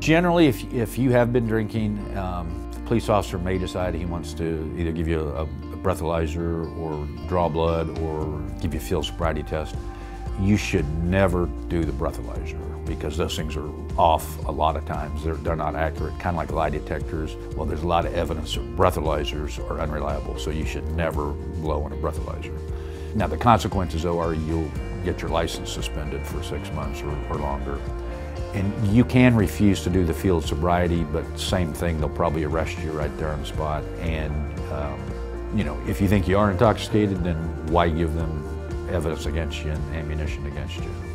Generally, if you have been drinking, the police officer may decide he wants to either give you a breathalyzer or draw blood or give you a field sobriety test. You should never do the breathalyzer because those things are off a lot of times. They're not accurate, kind of like lie detectors. Well, there's a lot of evidence that breathalyzers are unreliable, so you should never blow on a breathalyzer. Now, the consequences, though, are you'll get your license suspended for 6 months or longer. And you can refuse to do the field sobriety, but same thing, they'll probably arrest you right there on the spot. And, you know, if you think you are intoxicated, then why give them evidence against you and ammunition against you?